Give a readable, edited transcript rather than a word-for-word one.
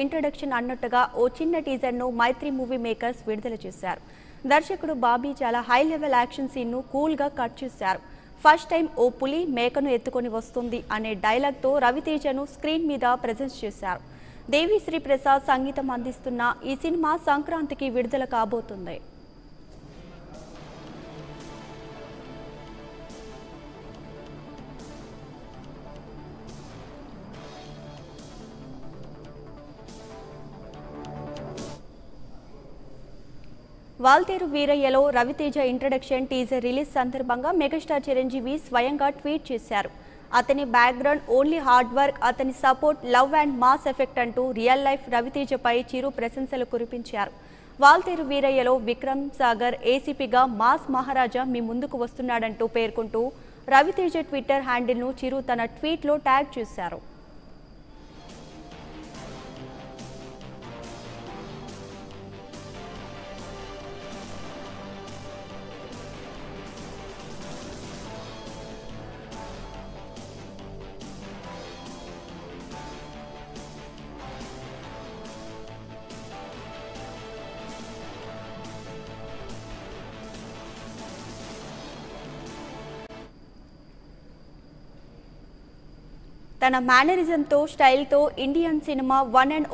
Introduction అన్నట్టుగా ఓ చిన్న teaser ను మైత్రి మూవీ మేకర్స్ విడుదల చేశారు. దర్శకుడు బాబీ చాలా హై లెవెల్ యాక్షన్ సీన్ ను కూల్ గా కట్ చేశారు. ఫస్ట్ టైం ఓ పులి మేకను ఎత్తుకొని వస్తుంది అనే డైలాగ్ తో రవితేజను స్క్రీన్ మీద ప్రెజెన్స్ చేశారు. దేవి శ్రీ ప్రసాద్ సంగీతం అందిస్తున్న ఈ సినిమా సంక్రాంతికి విడుదల కాబోతుంది. వాల్తేరు వీరయ్యలో రవితేజ ఇంట్రడక్షన్ టీజర్ రిలీజ్ సందర్భంగా మెగాస్టార్ చిరంజీవి స్వయంగా ట్వీట్ చేశారు. అతని బ్యాక్గ్రౌండ్ ఓన్లీ హార్డ్ వర్క్, అతని support love and mass effect అంటూ రియల్ లైఫ్ రవితేజపై చిరు ప్రశంసలు కురిపించారు. వాల్తేరు వీరయ్యలో విక్రమ్ సాగర్ ఏసీపీగా మాస్ మహారాజా మీ ముందుకు వస్తున్నాడంటూ పేర్కొంటూ రవితేజ ట్విట్టర్ హ్యాండిల్ను చిరు తన ట్వీట్లో ట్యాగ్ చేశారు. తన మేనరిజంతో స్టైల్తో ఇండియన్ సినిమా వన్ అండ్